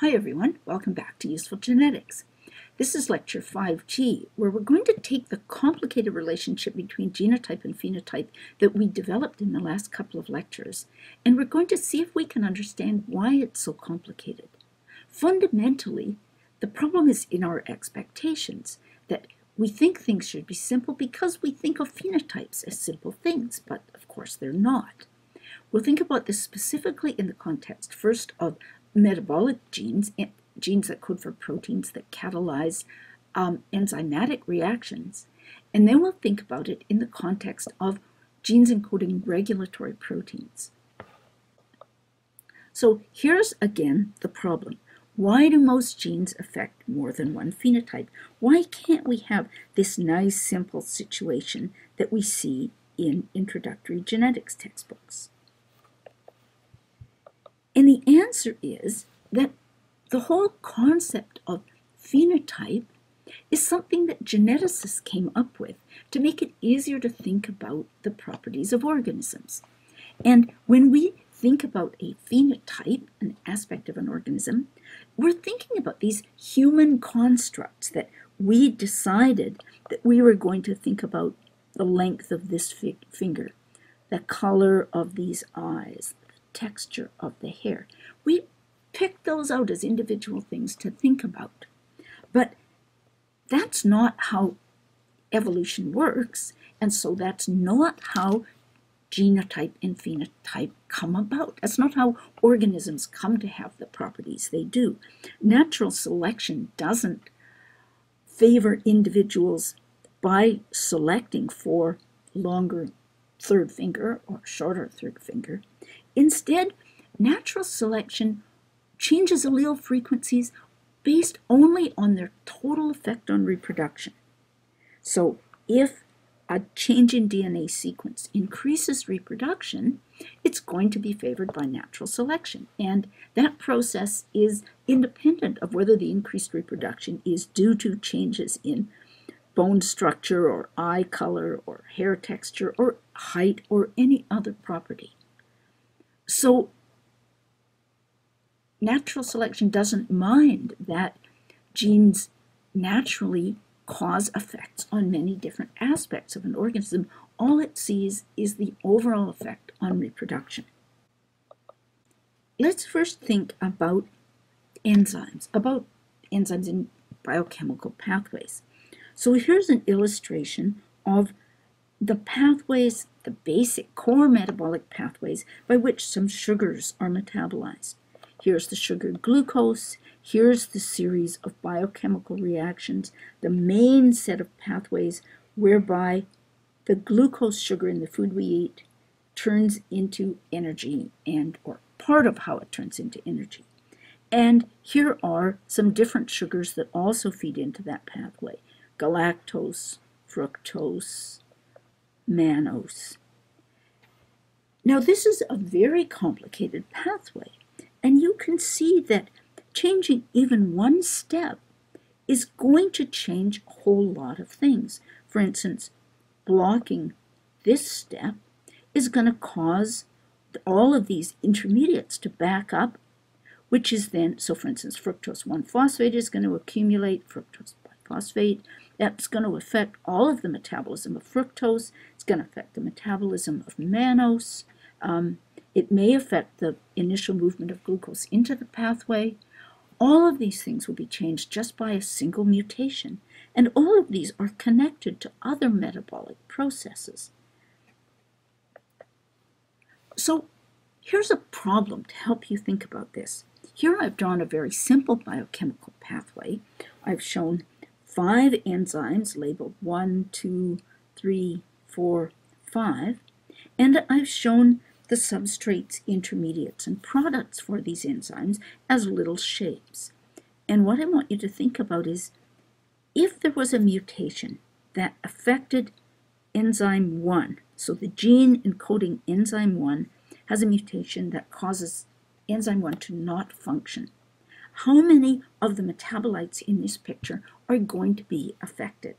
Hi everyone, welcome back to Useful Genetics. This is lecture 5G, where we're going to take the complicated relationship between genotype and phenotype that we developed in the last couple of lectures, and we're going to see if we can understand why it's so complicated. Fundamentally, the problem is in our expectations, that we think things should be simple because we think of phenotypes as simple things, but of course they're not. We'll think about this specifically in the context first of metabolic genes, genes that code for proteins that catalyze enzymatic reactions. And then we'll think about it in the context of genes encoding regulatory proteins. So here's again the problem. Why do most genes affect more than one phenotype? Why can't we have this nice simple situation that we see in introductory genetics textbooks? And the answer is that the whole concept of phenotype is something that geneticists came up with to make it easier to think about the properties of organisms. And when we think about a phenotype, an aspect of an organism, we're thinking about these human constructs that we decided that we were going to think about the length of this finger, the color of these eyes, texture of the hair. We pick those out as individual things to think about. But that's not how evolution works, and so that's not how genotype and phenotype come about. That's not how organisms come to have the properties they do. Natural selection doesn't favor individuals by selecting for longer third finger or shorter third finger. Instead, natural selection changes allele frequencies based only on their total effect on reproduction. So if a change in DNA sequence increases reproduction, it's going to be favored by natural selection. And that process is independent of whether the increased reproduction is due to changes in bone structure or eye color or hair texture or height or any other property. So natural selection doesn't mind that genes naturally cause effects on many different aspects of an organism. All it sees is the overall effect on reproduction. Let's first think about enzymes in biochemical pathways. So here's an illustration of the pathways, the basic core metabolic pathways by which some sugars are metabolized. Here's the sugar glucose, here's the series of biochemical reactions, the main set of pathways whereby the glucose sugar in the food we eat turns into energy and or part of how it turns into energy. And here are some different sugars that also feed into that pathway. Galactose, fructose, Mannose. Now this is a very complicated pathway, and you can see that changing even one step is going to change a whole lot of things. For instance, blocking this step is going to cause all of these intermediates to back up, which is then, so for instance, fructose 1-phosphate is going to accumulate, fructose bisphosphate. That's going to affect all of the metabolism of fructose. It's going to affect the metabolism of mannose. It may affect the initial movement of glucose into the pathway. All of these things will be changed just by a single mutation. And all of these are connected to other metabolic processes. So here's a problem to help you think about this. Here I've drawn a very simple biochemical pathway. I've shown 5 enzymes labeled 1, 2, 3, 4, 5, and I've shown the substrates, intermediates, and products for these enzymes as little shapes. And what I want you to think about is, if there was a mutation that affected enzyme 1, so the gene encoding enzyme 1 has a mutation that causes enzyme 1 to not function, how many of the metabolites in this picture are going to be affected?